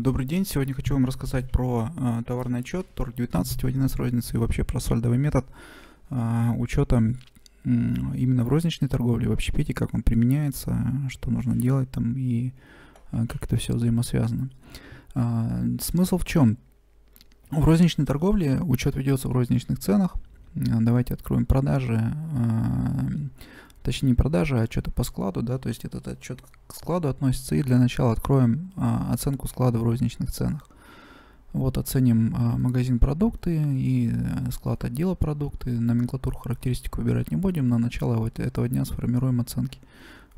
Всем добрый день. Сегодня хочу вам рассказать про товарный отчет ТОРГ-12 в 1С:Рознице и вообще про сальдовый метод учета именно в розничной торговле, в общепите, как он применяется, что нужно делать там и как это все взаимосвязано. Смысл в чем? В розничной торговле учет ведется в розничных ценах. Давайте откроем продажи, точнее не продажи, а отчеты по складу, да, то есть этот отчет к складу относится, и для начала откроем оценку склада в розничных ценах. Вот оценим магазин продукты и склад отдела продукты, номенклатуру, характеристику выбирать не будем, на начало вот этого дня сформируем оценки.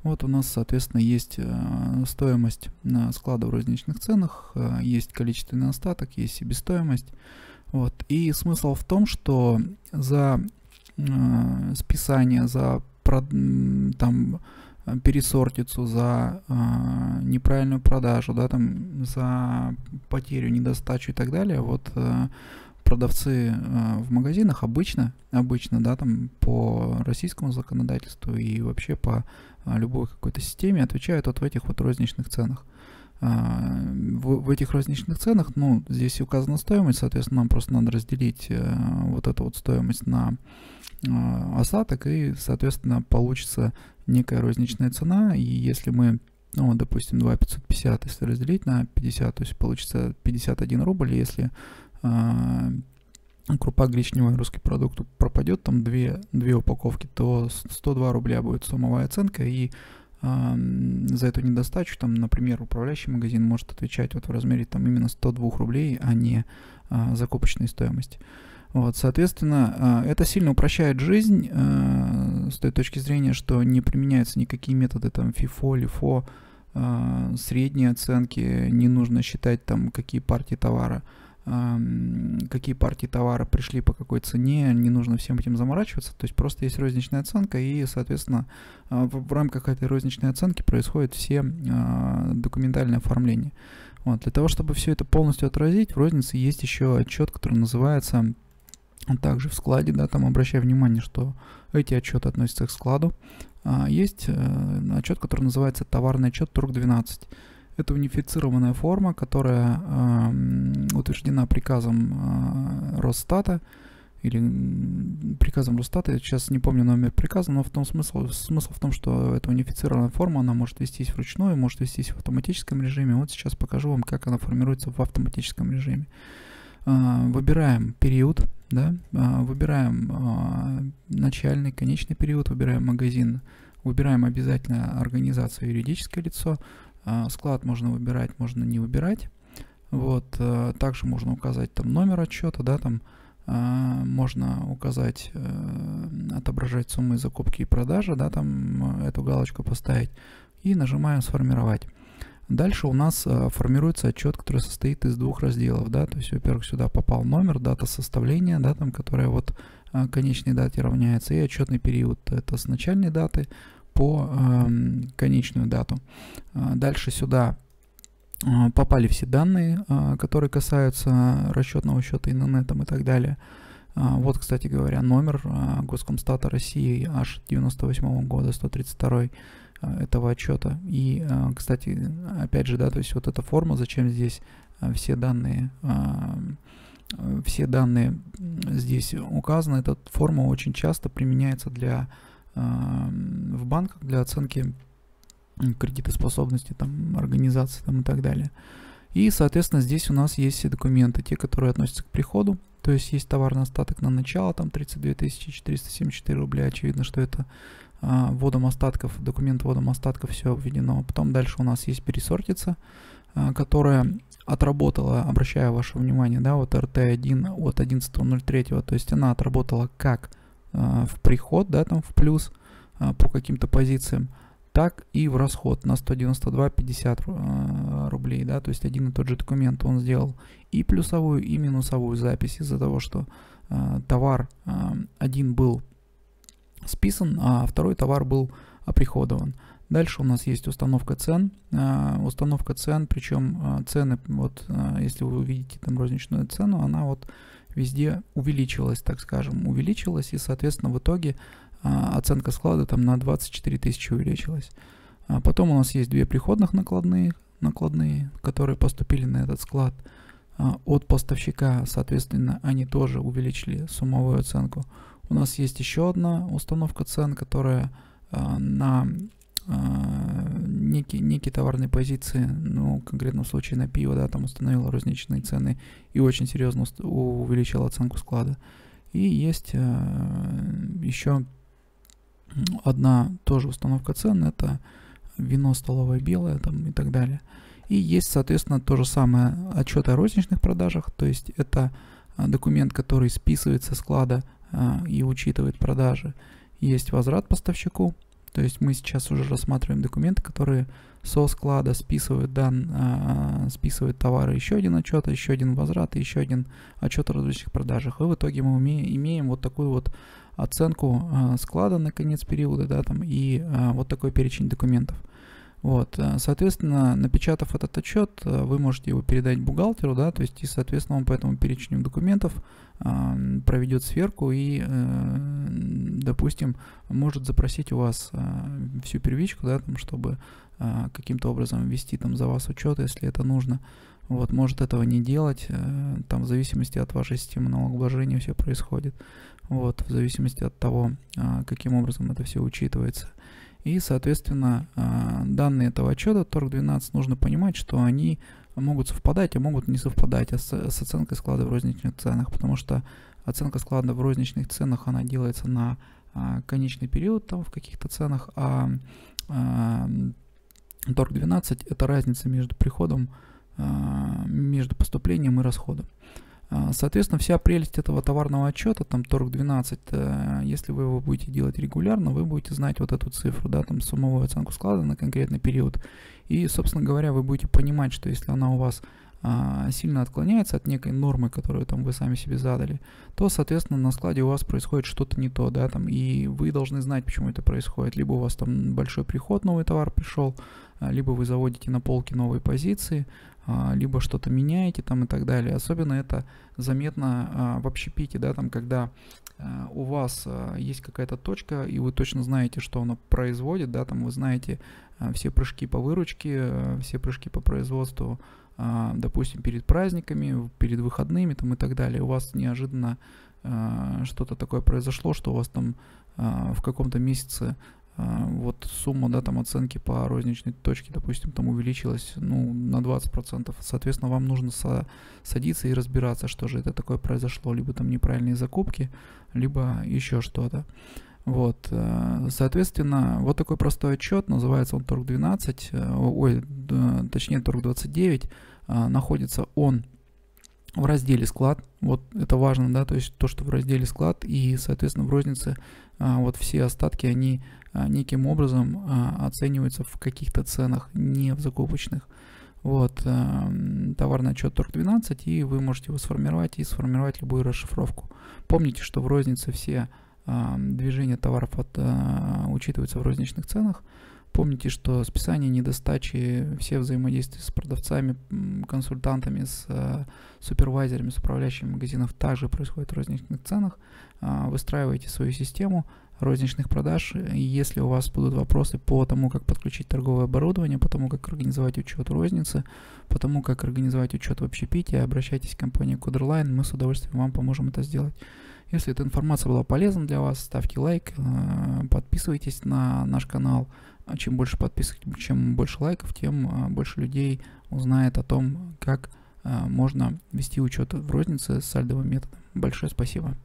Вот у нас, соответственно, есть стоимость склада в розничных ценах, есть количественный остаток, есть себестоимость. Вот. И смысл в том, что за списание, за там пересортицу, за неправильную продажу, да, там, за потерю, недостачу и так далее, вот продавцы в магазинах обычно, да, там по российскому законодательству и вообще по любой какой-то системе отвечают вот в этих вот розничных ценах. В этих розничных ценах, ну, здесь указана стоимость, соответственно, нам просто надо разделить вот эту вот стоимость на остаток, и, соответственно, получится некая розничная цена, и если мы, ну, допустим, 2,550, если разделить на 50, то есть получится 51 рубль, если крупа гречневая, русский продукт, пропадет, там две упаковки, то 102 рубля будет суммовая оценка, и за эту недостачу, там, например, управляющий магазин может отвечать вот в размере там именно 102 рублей, а не закупочной стоимости. Вот, соответственно, это сильно упрощает жизнь с той точки зрения, что не применяются никакие методы там ФИФО, ЛИФО, средние оценки, не нужно считать там, какие партии товара пришли по какой цене, не нужно всем этим заморачиваться, то есть просто есть розничная оценка, и, соответственно, в рамках этой розничной оценки происходит все документальное оформление. Вот. Для того, чтобы все это полностью отразить, в рознице есть еще отчет, который называется также в складе, да, там обращаю внимание, что эти отчеты относятся к складу. Есть отчет, который называется товарный отчет ТОРГ-12. Это унифицированная форма, которая утверждена приказом Росстата, или приказом Росстата, я сейчас не помню номер приказа, но в том смысл в том, что эта унифицированная форма, она может вестись вручную, может вестись в автоматическом режиме. Вот сейчас покажу вам, как она формируется в автоматическом режиме. Выбираем период, да? Выбираем начальный, конечный период, выбираем магазин, выбираем обязательно организацию, юридическое лицо. Склад можно выбирать, можно не выбирать. Вот. Также можно указать там номер отчета, да, там можно указать, отображать суммы закупки и продажи, да, там эту галочку поставить. И нажимаем «Сформировать». Дальше у нас формируется отчет, который состоит из двух разделов, да, то есть, во-первых, сюда попал номер, дата составления, да, там, которая вот конечной дате равняется, и отчетный период, это с начальной даты по конечную дату. Дальше сюда попали все данные, которые касаются расчетного счета Иннетом и так далее. Вот, кстати говоря, номер Госкомстата России аж 98 года, 132 этого отчета. И, кстати, опять же, да, то есть вот эта форма, зачем здесь все данные здесь указаны, эта форма очень часто применяется для в банках для оценки кредитоспособности там, организации там, и так далее. И, соответственно, здесь у нас есть все документы, те, которые относятся к приходу, то есть есть товарный остаток на начало, там 32 474 рубля, очевидно, что это вводом остатков, документ вводом остатков все обведено. Потом дальше у нас есть пересортица, которая отработала, обращаю ваше внимание, да, вот РТ1 от 11.03, то есть она отработала как в приход, да, там в плюс по каким-то позициям, так и в расход на 192,50 рублей, да, то есть один и тот же документ он сделал и плюсовую, и минусовую запись из-за того, что товар один был списан, а второй товар был оприходован. Дальше у нас есть установка цен, причем цены, вот если вы увидите там розничную цену, она вот везде увеличилась, так скажем, увеличилась, и, соответственно, в итоге оценка склада там на 24 тысячи увеличилась. Потом у нас есть две приходных накладные, накладные, которые поступили на этот склад от поставщика, соответственно, они тоже увеличили суммовую оценку. У нас есть еще одна установка цен, которая на некие товарные позиции, ну, в конкретном случае на пиво, да, там установила розничные цены и очень серьезно увеличила оценку склада. И есть еще одна тоже установка цен, это вино столовое белое там, и так далее. И есть, соответственно, то же самое отчет о розничных продажах, то есть это документ, который списывает со склада и учитывает продажи. Есть возврат поставщику, то есть мы сейчас уже рассматриваем документы, которые со склада списывают, списывают товары. Еще один отчет, еще один возврат, еще один отчет о различных продажах. И в итоге мы имеем вот такую вот оценку склада на конец периода, да, там, и вот такой перечень документов. Вот, соответственно, напечатав этот отчет, вы можете его передать бухгалтеру, да, то есть, и, соответственно, он по этому перечню документов проведет сверку и, допустим, может запросить у вас всю первичку, да, там, чтобы каким-то образом вести там за вас учет, если это нужно. Вот, может этого не делать, там в зависимости от вашей системы налогообложения все происходит, вот, в зависимости от того, каким образом это все учитывается. И, соответственно, данные этого отчета ТОРГ-12 нужно понимать, что они могут совпадать, а могут не совпадать с оценкой склада в розничных ценах, потому что оценка склада в розничных ценах, она делается на конечный период там, в каких-то ценах, а ТОРГ-12 – это разница между приходом, между поступлением и расходом. Соответственно, вся прелесть этого товарного отчета, там ТОРГ-12, если вы его будете делать регулярно, вы будете знать вот эту цифру, да, там суммовую оценку склада на конкретный период. И, собственно говоря, вы будете понимать, что если она у вас сильно отклоняется от некой нормы, которую там вы сами себе задали, то, соответственно, на складе у вас происходит что-то не то, да, там, и вы должны знать, почему это происходит. Либо у вас там большой приход, новый товар пришел, либо вы заводите на полки новые позиции, либо что-то меняете там и так далее. Особенно это заметно в общепите, да, там, когда у вас есть какая-то точка, и вы точно знаете, что она производит, да, там вы знаете все прыжки по выручке, все прыжки по производству, допустим, перед праздниками, перед выходными там и так далее. У вас неожиданно что-то такое произошло, что у вас там в каком-то месяце вот сумма, да, там оценки по розничной точке, допустим, там увеличилась, ну, на 20%. Соответственно, вам нужно садиться и разбираться, что же это такое произошло. Либо там неправильные закупки, либо еще что-то. Вот, соответственно, вот такой простой отчет, называется он ТОРГ-12, ой, точнее ТОРГ-29, находится он в разделе «Склад». Вот это важно, да, то есть то, что в разделе «Склад», и, соответственно, в рознице вот все остатки, они неким образом оцениваются в каких-то ценах, не в закупочных. Вот, товарный отчет ТОРГ-12, и вы можете его сформировать и сформировать любую расшифровку. Помните, что в рознице все движение товаров учитывается в розничных ценах. Помните, что списание, недостачи, все взаимодействия с продавцами, консультантами, с супервайзерами, с управляющими магазинов также происходит в розничных ценах. Выстраивайте свою систему розничных продаж. Если у вас будут вопросы по тому, как подключить торговое оборудование, по тому, как организовать учет розницы, по тому, как организовать учет в общепите, обращайтесь к компании Koderline, мы с удовольствием вам поможем это сделать. Если эта информация была полезна для вас, ставьте лайк, подписывайтесь на наш канал. Чем больше подписок, чем больше лайков, тем больше людей узнает о том, как можно вести учет в рознице с сальдовым методом. Большое спасибо.